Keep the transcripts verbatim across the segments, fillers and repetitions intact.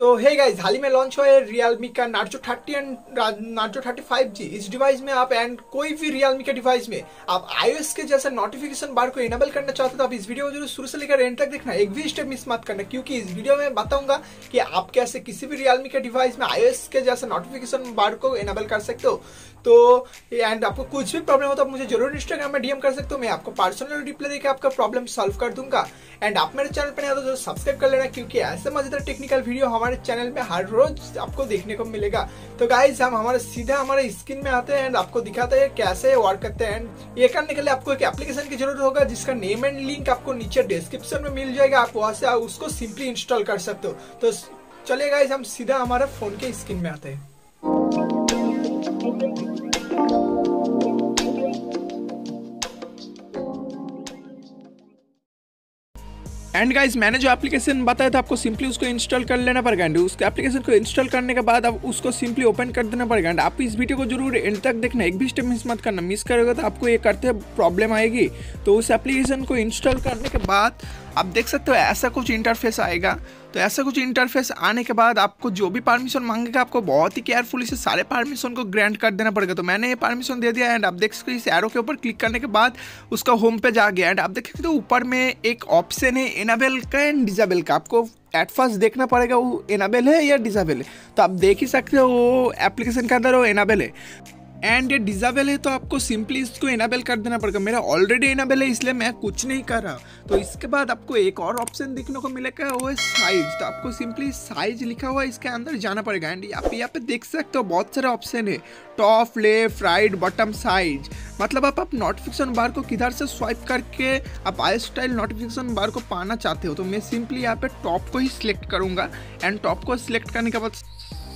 तो hey guys, हाल ही में launch हुआ है रियलमी का Narzo thirty and Narzo thirty five G. इस डिवाइस में आप एंड कोई भी रियलमी के डिवाइस में आप आईओएस के जैसा नोटिफिकेशन बार को इनेबल करना चाहते हो तो आप इस वीडियो को जरूर शुरू से लेकर एंड तक देखना, एक भी स्टेप मिस मत करना, क्योंकि इस वीडियो में बताऊंगा कि आप कैसे किसी भी रियलमी के डिवाइस में आईओएस के जैसा नोटिफिकेशन बार को इनेबल कर सकते हो। तो एंड आपको कुछ भी प्रॉब्लम हो तो आप मुझे जरूर इंस्टाग्राम में डीएम कर सकते हो, मैं आपको पर्सनल रिप्लाई देकर आपका प्रॉब्लम सॉल्व कर दूंगा। एंड आप मेरे चैनल पर नए हो तो जरूर सब्सक्राइब कर लेना, क्योंकि ऐसे मजेदार टेक्निकल वीडियो हमारे चैनल में हर रोज आपको देखने को मिलेगा। तो गाइज, हम हमारे सीधा हमारे स्क्रीन में आते हैं एंड आपको दिखाते हैं कैसे वर्क करते हैं। एंड ये करने के लिए आपको एक एप्लीकेशन की जरूरत होगा जिसका नेम एंड लिंक आपको नीचे डिस्क्रिप्शन में मिल जाएगा, आप वहां से उसको सिंपली इंस्टॉल कर सकते हो। तो चलिए गाइज, हम सीधा हमारे फोन के स्क्रीन में आते हैं। एंड गाइज, मैंने जो एप्लीकेशन बताया था आपको सिंपली उसको इंस्टॉल कर लेना पड़ेगा। एंड उसके एप्लीकेशन को इंस्टॉल करने के बाद आप उसको सिंपली ओपन कर देना पड़ेगा। एंड आप इस वीडियो को जरूर एंड तक देखना, एक भी स्टेप मिस मत करना, मिस करोगे तो आपको ये करते प्रॉब्लम आएगी। तो उस एप्लीकेशन को इंस्टॉल करने के बाद आप देख सकते हो ऐसा कुछ इंटरफेस आएगा। तो ऐसा कुछ इंटरफेस आने के बाद आपको जो भी परमिशन मांगेगा आपको बहुत ही केयरफुली से सारे परमिशन को ग्रांट कर देना पड़ेगा। तो मैंने ये परमिशन दे दिया एंड आप देख सकते हो इस एरो के ऊपर क्लिक करने के बाद उसका होम पेज आ गया। एंड आप देख सकते हो ऊपर में एक ऑप्शन है इनेबल का एंड डिसेबल का, आपको एट फर्स्ट देखना पड़ेगा वो इनेबल है या डिसेबल है। तो आप देख ही सकते हो वो एप्लीकेशन के अंदर वो इनेबल है एंड ये डिसेबल है, तो आपको सिंपली इसको इनेबल कर देना पड़ेगा। मेरा ऑलरेडी इनेबल है इसलिए मैं कुछ नहीं कर रहा। तो इसके बाद आपको एक और ऑप्शन दिखने को मिलेगा, वो है साइज। तो आपको सिंपली साइज लिखा हुआ है इसके अंदर जाना पड़ेगा। एंड आप यहाँ पे देख सकते हो बहुत सारे ऑप्शन है, top, left, right, bottom, size, मतलब आप आप नोटिफिकेशन बार को किधर से स्वाइप करके आप आई स्टाइल नोटिफिकेशन बार को पाना चाहते हो। तो मैं सिंपली यहाँ पे टॉप को ही सिलेक्ट करूँगा एंड टॉप को सिलेक्ट करने के बाद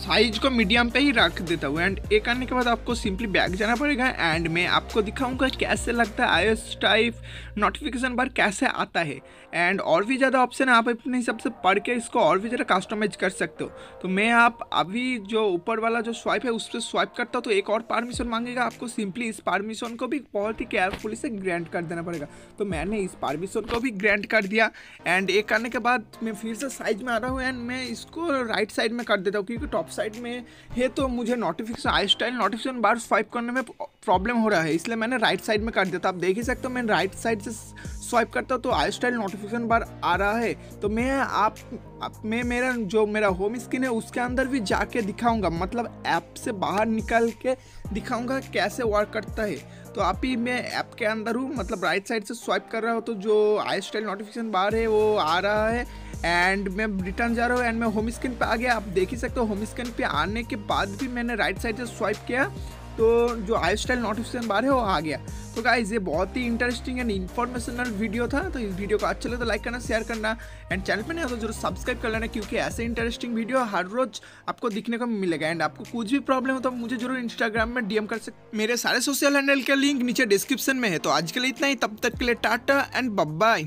साइज को मीडियम पे ही रख देता हूँ। एंड ये करने के बाद आपको सिंपली बैक जाना पड़ेगा एंड मैं आपको दिखाऊंगा कैसे लगता है आईओएस टाइप नोटिफिकेशन बार कैसे आता है। एंड और भी ज़्यादा ऑप्शन है, आप अपने हिसाब से पढ़ के इसको और भी ज़्यादा कस्टमाइज कर सकते हो। तो मैं आप अभी जो ऊपर वाला जो स्वाइप है उस पर स्वाइप करता हूँ तो एक और परमिशन मांगेगा, आपको सिंपली इस परमिशन को भी बहुत ही केयरफुली से ग्रांट कर देना पड़ेगा। तो मैंने इस परमिशन को भी ग्रांट कर दिया एंड ये करने के बाद मैं फिर से साइज में आ रहा हूँ एंड मैं इसको राइट साइड में कर देता हूँ, क्योंकि टॉप साइड में है तो मुझे नोटिफिकेशन आई स्टाइल नोटिफिकेशन बार स्वाइप करने में प्रॉब्लम हो रहा है, इसलिए मैंने राइट साइड में कर दिया था। आप देख ही सकते हो मैं राइट साइड से स्वाइप करता हूँ तो आई स्टाइल नोटिफिकेशन बार आ रहा है। तो मैं आप, आप मैं मेरा जो मेरा होम स्क्रीन है उसके अंदर भी जाके दिखाऊंगा, मतलब ऐप से बाहर निकल के दिखाऊंगा कैसे वर्क करता है। तो आप ही मैं ऐप के अंदर हूँ, मतलब राइट साइड से स्वाइप कर रहा हूँ तो जो आई स्टाइल नोटिफिकेशन बार है वो आ रहा है एंड मैं रिटर्न जा रहा हूँ एंड मैं होम स्क्रीन पे आ गया। आप देख ही सकते हो होम स्क्रीन पे आने के बाद भी मैंने राइट साइड से स्वाइप किया तो जो आई स्टाइल नोटिफिकेशन बार है वो आ गया। तो गाइस, ये बहुत ही इंटरेस्टिंग एंड इन्फॉर्मेशनल वीडियो था। तो इस वीडियो को अच्छा लगे तो लाइक करना, शेयर करना एंड चैनल पे नया हो तो जरूर सब्सक्राइब कर लेना, क्योंकि ऐसे इंटरेस्टिंग वीडियो हर रोज आपको दिखने को मिलेगा। एंड आपको कुछ भी प्रॉब्लम हो तो मुझे जरूर इंस्टाग्राम में डीएम कर सकते, मेरे सारे सोशल हैंडल के लिंक नीचे डिस्क्रिप्शन में है। तो आज के लिए इतना ही, तब तक के लिए टाटा एंड बाय बाय।